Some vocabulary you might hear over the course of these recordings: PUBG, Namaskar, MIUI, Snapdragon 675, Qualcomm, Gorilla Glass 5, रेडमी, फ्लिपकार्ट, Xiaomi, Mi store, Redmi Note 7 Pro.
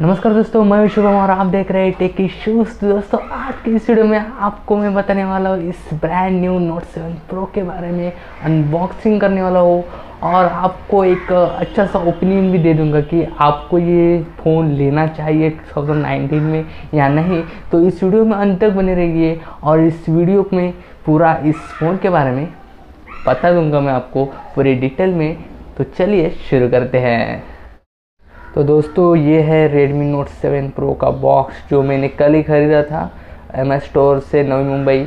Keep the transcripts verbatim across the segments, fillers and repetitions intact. नमस्कार दोस्तों, मैं शुभम और आप देख रहे हैं टेक इश्यूज़। तो दोस्तों, आज की इस वीडियो में आपको मैं बताने वाला हूँ इस brand new note seven pro के बारे में, अनबॉक्सिंग करने वाला हूँ और आपको एक अच्छा सा ओपिनियन भी दे दूंगा कि आपको ये फ़ोन लेना चाहिए टू थाउजेंड नाइनटीन में या नहीं। तो इस वीडियो में अंत तक बने रहिए और इस वीडियो में पूरा इस फ़ोन के बारे में बता दूँगा मैं आपको पूरे डिटेल में। तो चलिए शुरू करते हैं। तो दोस्तों, ये है रेडमी नोट सेवन प्रो का बॉक्स जो मैंने कल ही ख़रीदा था एम एस स्टोर से, Navi Mumbai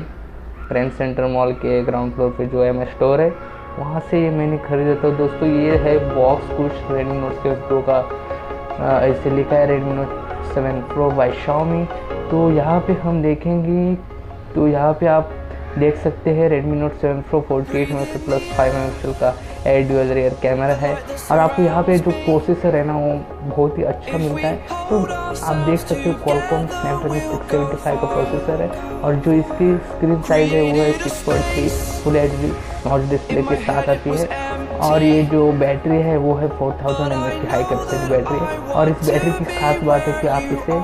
friend centre mall के ग्राउंड फ्लोर पे जो एम एस स्टोर है वहाँ से ये मैंने ख़रीदा था। दोस्तों, ये है बॉक्स कुछ रेडमी नोट सेवन प्रो का, ऐसे लिखा है रेडमी note seven pro by Xiaomi। तो यहाँ पे हम देखेंगे, तो यहाँ पे आप देख सकते हैं रेडमी note seven pro forty eight megapixel plus five megapixel का एड ड्यूअल रियर कैमरा है और आपको यहाँ पे जो प्रोसेसर है ना वो बहुत ही अच्छा मिलता है। तो आप देख सकते हो Qualcomm Snapdragon six seven five का प्रोसेसर है और जो इसकी स्क्रीन साइज है वो है six point three full H D notch display के साथ आती है और ये जो बैटरी है वो है फोर थाउजेंड एम एच की हाई कैपेसिटी बैटरी है। और इस बैटरी की खास बात है कि आप इसे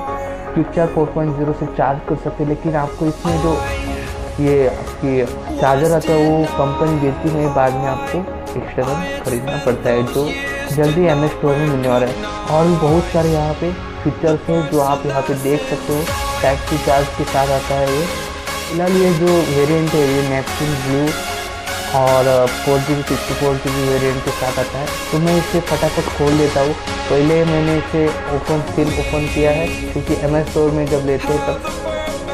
quick charge four point zero से चार्ज कर सकते हैं, लेकिन आपको इसमें जो ये आपकी चार्जर आता है वो कंपनी देती है, बाद में आपको एक्सटर्नल खरीदना पड़ता है जो जल्दी एम एस स्टोर में मिलने वाला है। और भी बहुत सारे यहाँ पे फीचर्स हैं जो आप यहाँ पे देख सकते हो। टाइप सी चार्ज के साथ आता है ये। फिलहाल ये जो वेरिएंट है ये नेप्ट्यून ब्लू और four G B sixty four G B variant के साथ आता है। तो मैं इसे फटाफट खोल लेता हूँ। पहले मैंने इसे ओपन सील ओपन किया है क्योंकि एम एस स्टोर में जब लेते हैं तब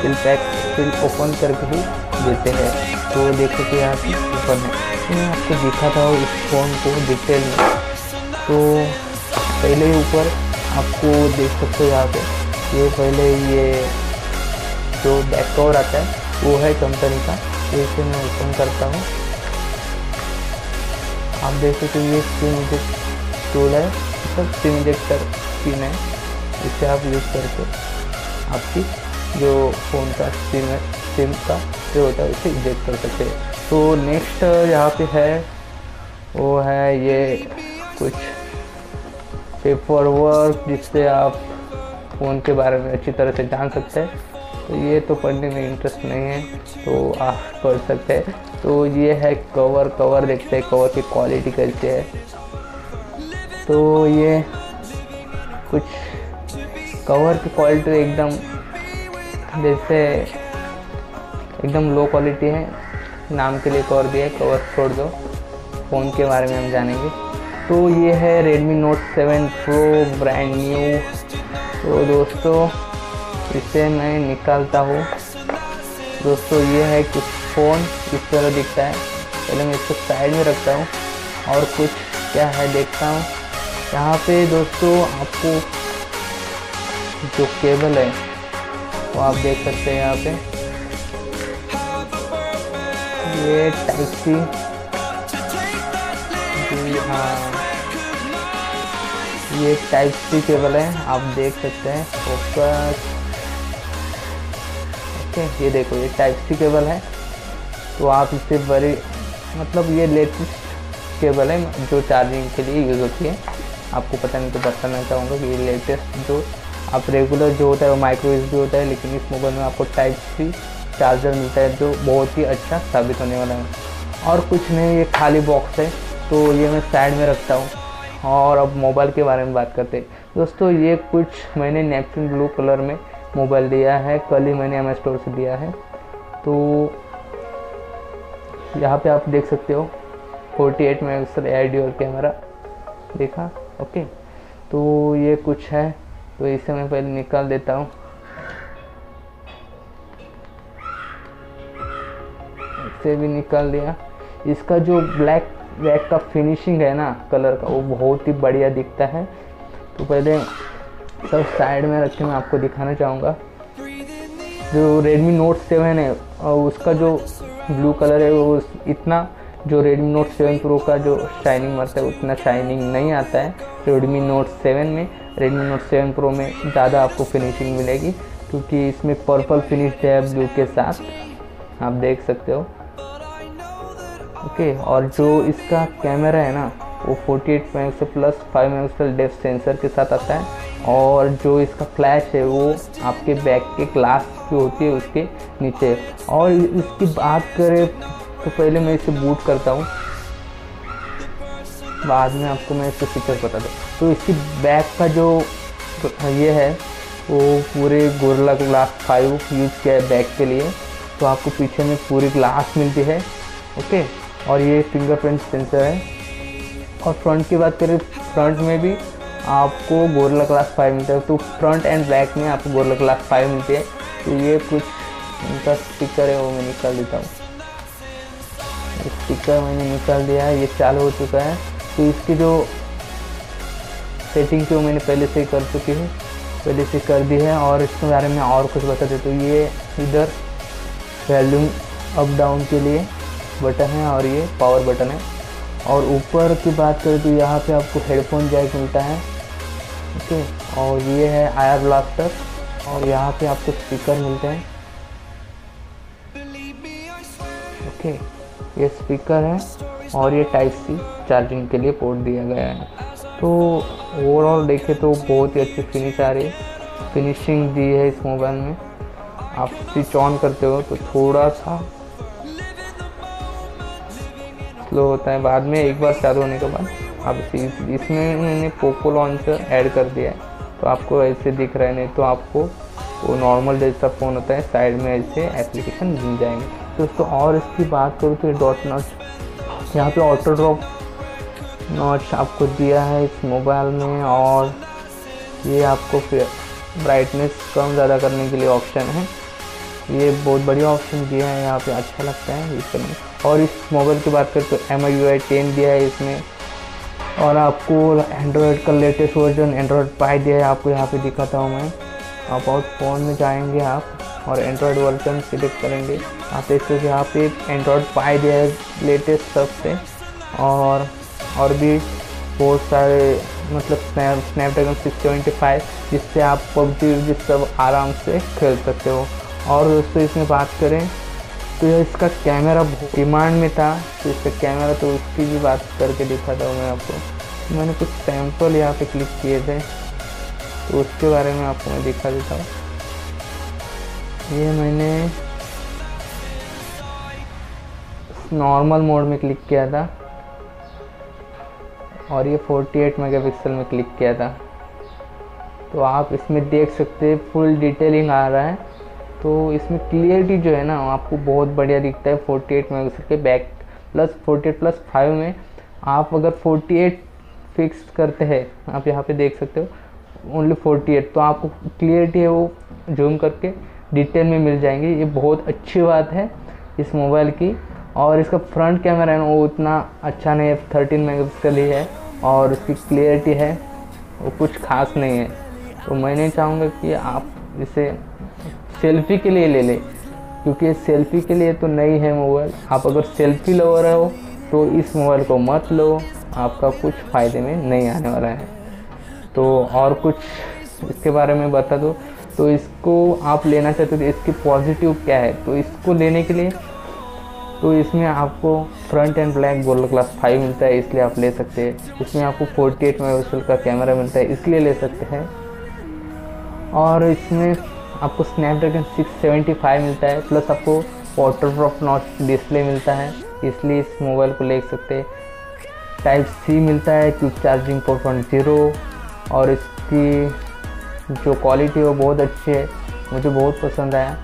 सील पैक सील ओपन करके ही देते हैं। तो देख सकते यहाँ पे ऊपर में मैं आपको दिखा था इस फ़ोन को डिटेल में। तो पहले ही ऊपर आपको देख सकते हो यहाँ पे ये पहले ये जो बैक कवर आता है वो है कंपनी का। तो इसे मैं ओपन करता हूँ। आप देख सकते हो ये सिम इजेक्ट टूल है, सब सिम इजेक्टर स्कीम है। इसे आप यूज़ करके आपकी जो फ़ोन का सिम है सिम का जो होता है उसे इजेक्ट कर सकते हैं। तो नेक्स्ट यहाँ पे है वो है ये कुछ पेपर वर्क जिससे आप फ़ोन के बारे में अच्छी तरह से जान सकते हैं। तो ये तो पढ़ने में इंटरेस्ट नहीं है तो आप पढ़ सकते हैं। तो ये है कवर कवर देखते हैं कवर की क्वालिटी कैसी है। तो ये कुछ कवर की क्वालिटी एकदम जैसे एकदम लो क्वालिटी है, नाम के लिए कवर दिया है, कवर छोड़ दो। फ़ोन के बारे में हम जानेंगे। तो ये है रेडमी note seven pro brand new. तो दोस्तों, इसे मैं निकालता हूँ। दोस्तों, ये है कुछ फ़ोन इस तरह दिखता है। पहले मैं इसको साइड में रखता हूँ और कुछ क्या है देखता हूँ। यहाँ पे दोस्तों आपको जो केबल है वो आप देख सकते हैं यहाँ पे ये टाइप सी। हाँ, ये टाइप सी केबल है, आप देख सकते हैं। फोकस, ओके, ये देखो ये टाइप सी केबल है। तो आप इससे बड़ी मतलब ये लेटेस्ट केबल है जो चार्जिंग के लिए यूज़ होती है। आपको पता नहीं तो बताना चाहूँगा कि ये लेटेस्ट जो आप रेगुलर जो होता है वो माइक्रो यूएसबी होता है, लेकिन इस मोबाइल में आपको टाइप सी चार्जर मिलता है जो बहुत ही अच्छा साबित होने वाला है। और कुछ नहीं, ये खाली बॉक्स है तो ये मैं साइड में रखता हूँ। और अब मोबाइल के बारे में बात करते हैं। दोस्तों, ये कुछ मैंने नेप्ट्यून ब्लू कलर में मोबाइल लिया है, कल ही मैंने एम एस स्टोर से लिया है। तो यहाँ पर आप देख सकते हो forty eight megapixel air dual camera देखा, ओके। तो ये कुछ है, तो इसे मैं पहले निकाल देता हूँ। इसे भी निकाल दिया। इसका जो ब्लैक ब्लैक का फिनिशिंग है ना कलर का, वो बहुत ही बढ़िया दिखता है। तो पहले सब साइड में रख के मैं आपको दिखाना चाहूँगा जो रेडमी नोट सेवन है उसका जो ब्लू कलर है वो इतना जो रेडमी नोट सेवन प्रो का जो शाइनिंग मारता है उतना शाइनिंग नहीं आता है रेडमी नोट सेवन में। रेडमी नोट सेवन प्रो में ज़्यादा आपको फिनिशिंग मिलेगी क्योंकि इसमें पर्पल फिनिश है ब्लू के साथ, आप देख सकते हो, ओके। और जो इसका कैमरा है ना वो forty eight megapixel plus five megapixel depth sensor के साथ आता है और जो इसका फ्लैश है वो आपके बैक के ग्लास जो होती है उसके नीचे। और इसकी बात करें तो पहले मैं इसे बूट करता हूँ, बाद में आपको मैं इसके फीचर्स बता दूँ। तो इसकी बैक का जो ये है वो पूरे गोरिल्ला ग्लास फाइव यूज़ किया है बैक के लिए, तो आपको पीछे में पूरी ग्लास मिलती है। ओके, और ये फिंगरप्रिंट सेंसर है। और फ्रंट की बात करें, फ्रंट में भी आपको गोरिल्ला ग्लास फाइव मिलता है, तो फ्रंट एंड बैक में आपको गोरिल्ला ग्लास फाइव मिलती है। तो ये कुछ इनका स्टिकर है वो मैं निकाल देता हूँ, स्टिकर मैंने निकाल दिया है, ये चालू हो चुका है। तो इसकी जो सेटिंग थी वो मैंने पहले से ही कर चुकी है, पहले से कर दी है। और इसके बारे में और कुछ बता दें तो ये इधर वॉल्यूम अप डाउन के लिए बटन है और ये पावर बटन है। और ऊपर की बात करें तो यहाँ पे आपको हेडफोन जैक मिलता है, ओके। और ये है आयर ब्लास्टर, और यहाँ पे आपको स्पीकर मिलते हैं, ओके। ये स्पीकर है और ये टाइप सी चार्जिंग के लिए पोर्ट दिया गया है। तो ओवरऑल देखें तो बहुत ही अच्छी फिनिश आ रही है, फिनिशिंग दी है इस मोबाइल में। आप स्विच ऑन करते हो तो थोड़ा सा स्लो होता है, बाद में एक बार चालू होने के बाद आप इसे, इसमें मैंने पोको लॉन्चर ऐड कर दिया है तो आपको ऐसे दिख रहा है, नहीं तो आपको वो नॉर्मल जैसा फ़ोन होता है, साइड में ऐसे एप्लीकेशन मिल जाएंगे दोस्तों। और इसकी बात करूँ तो डॉट नॉच, यहाँ पे ऑटो ड्रॉप नॉच आपको दिया है इस मोबाइल में। और ये आपको ब्राइटनेस कम ज़्यादा करने के लिए ऑप्शन है, ये बहुत बढ़िया ऑप्शन दिया है, यहाँ पे अच्छा लगता है यूज़ करने। और इस मोबाइल की बात करें तो M I U I ten दिया है इसमें, और आपको एंड्रॉयड का लेटेस्ट वर्जन एंड्रॉयड पाई दिया है। आपको यहाँ पे दिखाता हूँ मैं, अबाउट फ़ोन में जाएंगे आप और एंड्रॉयड वर्जन सिलेक्ट करेंगे, आप देख सकते यहाँ पे एंड्रॉयड पाई दिया है लेटेस्ट सबसे। और और भी बहुत सारे मतलब स्नैपड्रैगन सिक्स सेवेंटी फाइव, जिससे आप पबजी जिस सब आराम से खेल सकते हो। और दोस्तों इसमें बात करें तो इसका कैमरा डिमांड में था, तो इसका कैमरा तो उसकी भी बात करके दिखाता हूँ मैं आपको। मैंने कुछ सैम्पल यहाँ पे क्लिक किए थे तो उसके बारे में आपको मैं दिखा देता हूँ। ये मैंने नॉर्मल मोड में क्लिक किया था और ये अड़तालीस मेगापिक्सल में क्लिक किया था, तो आप इसमें देख सकते हैं फुल डिटेलिंग आ रहा है। तो इसमें क्लियरिटी जो है ना आपको बहुत बढ़िया दिखता है, अड़तालीस मेगापिक्सल के बैक प्लस अड़तालीस प्लस फाइव में आप अगर अड़तालीस फिक्स करते हैं, आप यहाँ पे देख सकते हो ओनली अड़तालीस, तो आपको क्लियरिटी है वो जूम करके डिटेल में मिल जाएंगे। ये बहुत अच्छी बात है इस मोबाइल की। और इसका फ्रंट कैमरा है ना वो उतना अच्छा नहीं है, थर्टीन मेगापिक्सल ही है, और उसकी क्लियरिटी है वो कुछ खास नहीं है। तो मैं नहीं चाहूँगा कि आप इसे सेल्फ़ी के लिए ले लें, क्योंकि सेल्फ़ी के लिए तो नहीं है मोबाइल। आप अगर सेल्फ़ी लवर हो तो इस मोबाइल को मत लो, आपका कुछ फ़ायदे में नहीं आने वाला है। तो और कुछ इसके बारे में बता दो तो इसको आप लेना चाहते हो तो इसकी पॉजिटिव क्या है, तो इसको लेने के लिए तो इसमें आपको front and black Gorilla Glass five मिलता है, इसलिए आप ले सकते हैं। इसमें आपको अड़तालीस मेगापिक्सल का कैमरा मिलता है, इसलिए ले सकते हैं। और इसमें आपको स्नैपड्रैगन सिक्स सेवेंटी फाइव मिलता है, प्लस आपको वाटर ड्रॉप नॉच डिस्प्ले मिलता है, इसलिए इस मोबाइल को ले सकते हैं। टाइप सी मिलता है, quick charging four point zero, और इसकी जो क्वालिटी है वो बहुत अच्छी है, मुझे बहुत पसंद आया।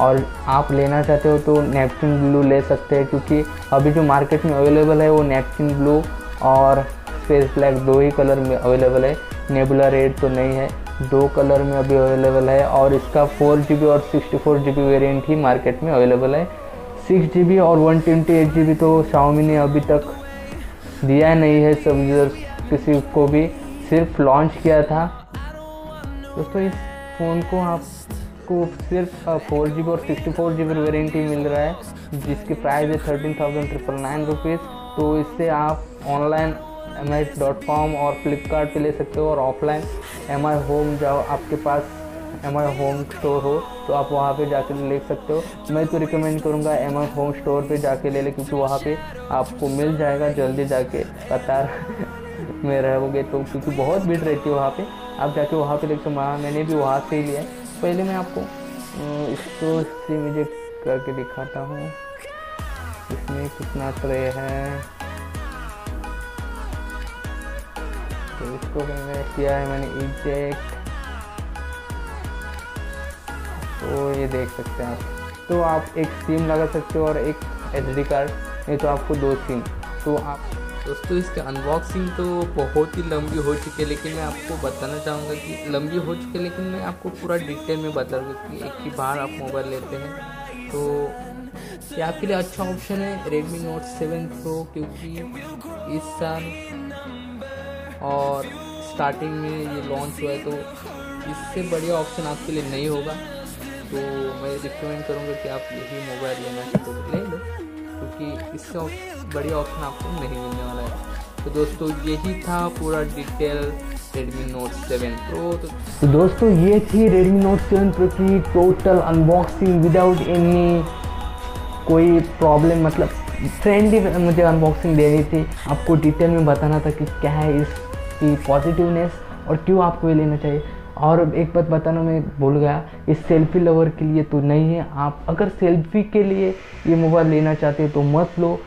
और आप लेना चाहते हो तो नेपच्यून ब्लू ले सकते हैं, क्योंकि अभी जो मार्केट में अवेलेबल है वो नेपच्यून ब्लू और स्पेस ब्लैक दो ही कलर में अवेलेबल है, नेबुला रेड तो नहीं है, दो कलर में अभी अवेलेबल है। और इसका फोर जी बी और sixty four G B variant ही मार्केट में अवेलेबल है। सिक्स जी बी और one twenty eight G B तो शाओमी ने अभी तक दिया नहीं है सब यूज़र्स किसी को भी, सिर्फ लॉन्च किया था। दोस्तों इस फ़ोन को आप को सिर्फ फोर जी बी और sixty four G B variant ही मिल रहा है, जिसकी प्राइस है thirteen thousand triple nine rupees. तो इससे आप online M I dot com और फ्लिपकार्ट पे ले सकते हो, और ऑफलाइन एम आई होम जाओ, आपके पास एम आई होम स्टोर हो तो आप वहाँ पे जाकर ले सकते हो। मैं तो रिकमेंड करूँगा एम आई होम स्टोर पे जाके ले लें, क्योंकि वहाँ पे आपको मिल जाएगा जल्दी, जाके कतार में रहोगे तो, क्योंकि बहुत भीड़ रहती है वहाँ पर। आप जाके वहाँ पे देख, तो मैंने भी वहाँ से ही लिया है। पहले मैं आपको इसको से मुझे करके दिखाता हूँ इसमें कितना ट्रे है। तो इसको मैंने किया है, मैंने इजेक्ट, तो ये देख सकते हैं आप। तो आप एक सिम लगा सकते हो और एक एसडी कार्ड, नहीं तो आपको दो सिम। तो आप दोस्तों इसके अनबॉक्सिंग तो बहुत ही लंबी हो चुकी है, लेकिन मैं आपको बताना चाहूँगा कि लंबी हो चुकी है लेकिन मैं आपको पूरा डिटेल में बताऊँगा कि एक ही बार आप मोबाइल लेते हैं तो ये आपके लिए अच्छा ऑप्शन है रेडमी नोट सेवन प्रो, क्योंकि इस साल और स्टार्टिंग में ये लॉन्च हुआ है, तो इससे बढ़िया ऑप्शन आपके लिए नहीं होगा। तो मैं रिकमेंड करूँगा कि आप यही मोबाइल लेना चाहते हो ले लो, क्योंकि इसका बढ़िया ऑप्शन आपको नहीं मिलने वाला है। तो दोस्तों यही था पूरा detail रेडमी note seven pro. तो दोस्तों ये थी रेडमी नोट सेवन प्रो की टोटल अनबॉक्सिंग विदाउट एनी कोई प्रॉब्लम, मतलब फ्रेंडली मुझे अनबॉक्सिंग देनी थी, आपको डिटेल में बताना था कि क्या है इसकी पॉजिटिवनेस और क्यों आपको ये लेना चाहिए। और एक बात बताना मैं भूल गया, ये सेल्फी लवर के लिए तो नहीं है। आप अगर सेल्फी के लिए ये मोबाइल लेना चाहते हैं तो मत लो,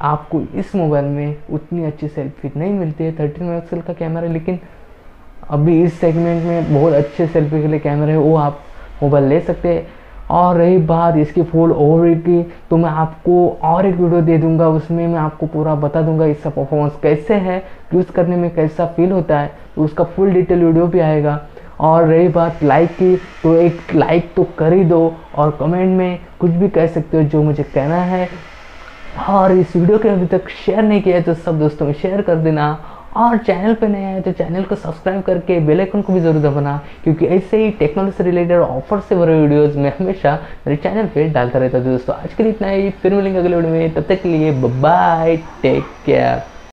आपको इस मोबाइल में उतनी अच्छी सेल्फी नहीं मिलती है। थर्टीन मेगापिक्सल का कैमरा, लेकिन अभी इस सेगमेंट में बहुत अच्छे सेल्फी के लिए कैमरा है, वो आप मोबाइल ले सकते हैं। और रही बात इसकी फुल ओवरव्यू की, तो मैं आपको और एक वीडियो दे दूंगा, उसमें मैं आपको पूरा बता दूंगा इसका परफॉर्मेंस कैसे है, यूज़ करने में कैसा फील होता है, तो उसका फुल डिटेल वीडियो भी आएगा। और रही बात लाइक की, तो एक लाइक तो कर ही दो और कमेंट में कुछ भी कह सकते हो जो मुझे कहना है। और इस वीडियो के अभी तक शेयर नहीं किया है तो सब दोस्तों में शेयर कर देना, और चैनल पर नए आए तो चैनल को सब्सक्राइब करके बेल आइकन को भी जरूर दबाना, क्योंकि ऐसे ही टेक्नोलॉजी से रिलेटेड ऑफर से भरे वीडियोस मैं हमेशा मेरे चैनल पे डालता रहता हूँ। दोस्तों आज के लिए इतना ही, फिर मिलेंगे अगले वीडियो में, तब तक के लिए बाय, टेक केयर।